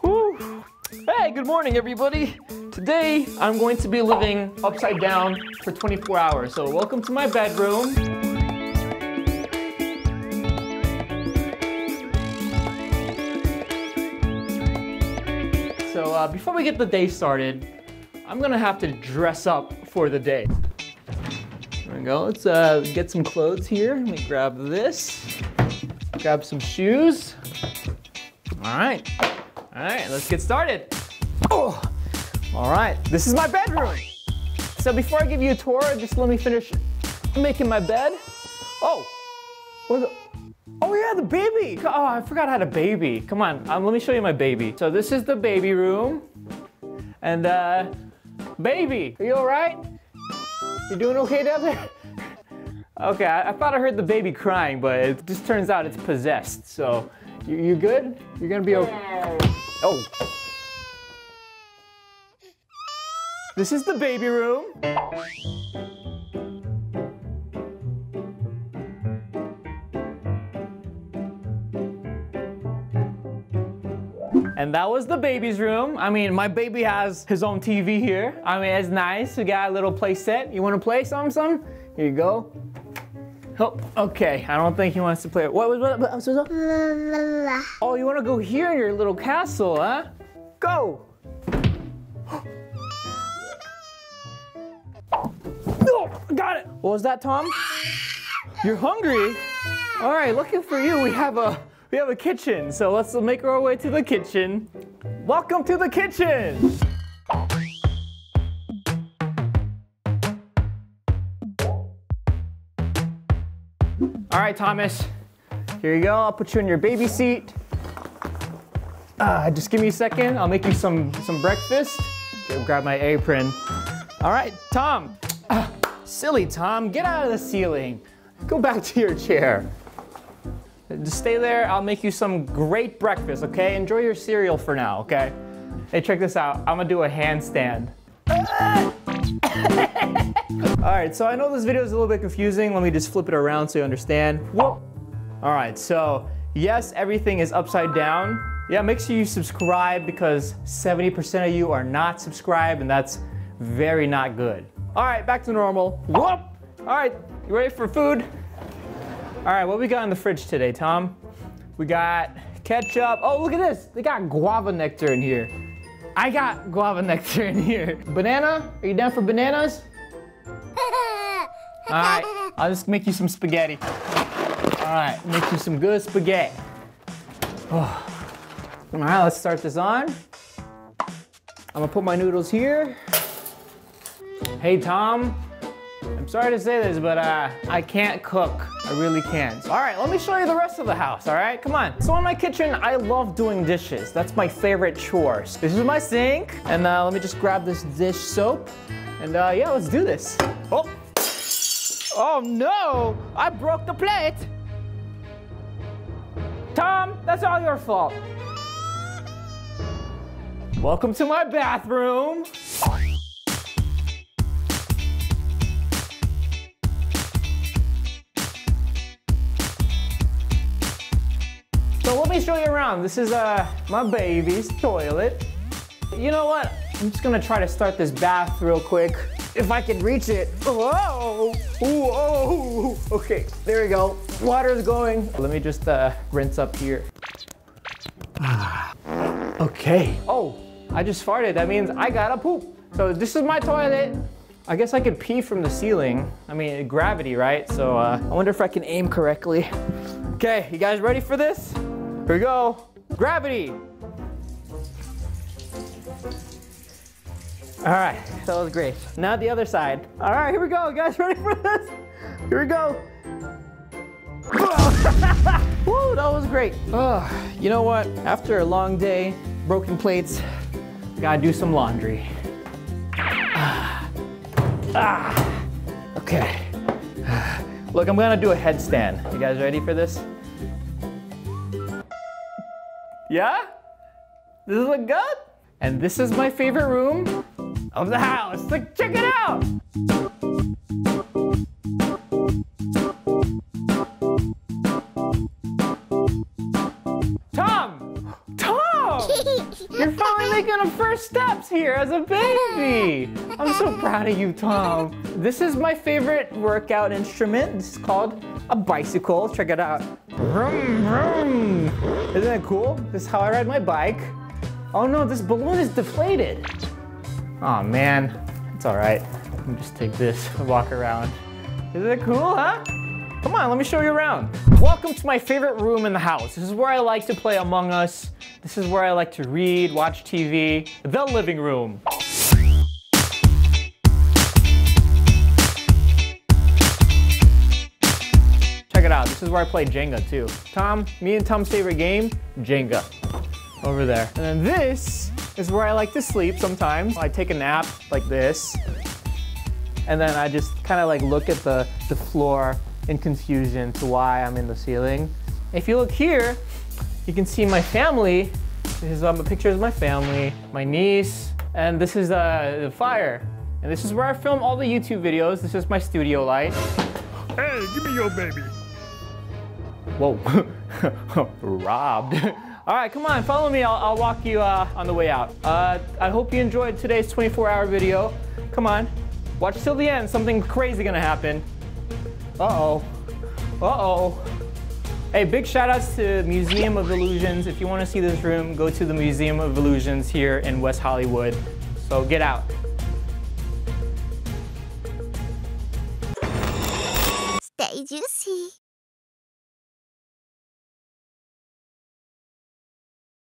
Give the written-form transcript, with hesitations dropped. Whew. Hey, good morning, everybody. Today, I'm going to be living upside down for 24 hours. So welcome to my bedroom. So before we get the day started, I'm gonna have to dress up for the day. There we go, let's get some clothes here. Let me grab this, grab some shoes. All right, let's get started. Oh, all right, this is my bedroom. So before I give you a tour, just let me finish making my bed. Oh, where's the, oh yeah, the baby. Oh, I forgot I had a baby. Come on, let me show you my baby. So this is the baby room. And baby, are you all right? You doing okay down there? Okay, I thought I heard the baby crying, but it just turns out it's possessed. So, you good? You're gonna be okay. Oh. This is the baby room. And that was the baby's room. I mean, my baby has his own TV here. I mean, it's nice. We got a little play set. You wanna play some? Here you go. Oh, okay. I don't think he wants to play it. What? Oh, you wanna go here in your little castle, huh? Go! No! Got it! What was that, Tom? You're hungry? All right, looking for you. We have a kitchen, so let's make our way to the kitchen. Welcome to the kitchen! All right, Thomas, here you go. I'll put you in your baby seat. Just give me a second. I'll make you some breakfast. Go grab my apron. All right, Tom. Silly Tom, get out of the ceiling. Go back to your chair. Just stay there, I'll make you some great breakfast, okay? Enjoy your cereal for now, okay? Hey, check this out, I'm gonna do a handstand. All right, so I know this video is a little bit confusing. Let me just flip it around so you understand. Whoa. All right, so yes, everything is upside down. Yeah, make sure you subscribe because 70% of you are not subscribed and that's very not good. All right, back to normal. Whoop. All right, you ready for food? All right, what we got in the fridge today, Tom? We got ketchup. Oh, look at this. They got guava nectar in here. I got guava nectar in here. Banana? Are you down for bananas? All right, I'll just make you some spaghetti. All right, make you some good spaghetti. Oh. All right, let's start this on. I'm gonna put my noodles here. Hey, Tom. I'm sorry to say this, but I can't cook. I really can't. All right, let me show you the rest of the house, all right? Come on. So in my kitchen, I love doing dishes. That's my favorite chore. This is my sink. And let me just grab this dish soap. And yeah, let's do this. Oh. Oh no, I broke the plate. Tom, that's all your fault. Welcome to my bathroom. So let me show you around. This is my baby's toilet. You know what? I'm just gonna try to start this bath real quick. If I can reach it. Whoa! Whoa! Okay, there we go. Water's going. Let me just rinse up here. Okay. Oh, I just farted. That means I gotta poop. So this is my toilet. I guess I could pee from the ceiling. I mean, gravity, right? So I wonder if I can aim correctly. Okay, you guys ready for this? Here we go. Gravity. All right, that was great. Now the other side. All right, here we go. You guys ready for this? Here we go. Woo, that was great. Oh, you know what? After a long day, broken plates, gotta do some laundry. Okay. Look, I'm gonna do a headstand. You guys ready for this? Yeah? Does it look good? And this is my favorite room of the house. Like, check it out! Tom! Tom! You're finally making the first steps here as a baby. I'm so proud of you, Tom. This is my favorite workout instrument. It's called a bicycle. Check it out. Vroom, vroom. Isn't it cool? This is how I ride my bike. Oh no, this balloon is deflated. Oh man, it's all right. Let me just take this and walk around. Isn't it cool, huh? Come on, let me show you around. Welcome to my favorite room in the house. This is where I like to play Among Us. This is where I like to read, watch TV. The living room. Check it out, this is where I play Jenga too. Tom, me and Tom's favorite game, Jenga. Over there. And then this is where I like to sleep sometimes. I take a nap like this. And then I just kind of like look at the floor in confusion to why I'm in the ceiling. If you look here, you can see my family. This is a picture of my family, my niece, and this is the fire. And this is where I film all the YouTube videos. This is my studio light. Hey, give me your baby. Whoa, robbed. All right, come on, follow me. I'll walk you on the way out. I hope you enjoyed today's 24-hour video. Come on, watch till the end. Something crazy gonna happen. Uh-oh, uh-oh. Hey, big shout outs to Museum of Illusions. If you wanna see this room, go to the Museum of Illusions here in West Hollywood. So get out. Stay juicy.